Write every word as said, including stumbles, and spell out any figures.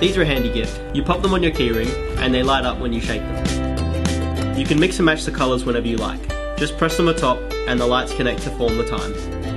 These are a handy gift. You pop them on your keyring and they light up when you shake them. You can mix and match the colours whenever you like. Just press them atop and the lights connect to form the time.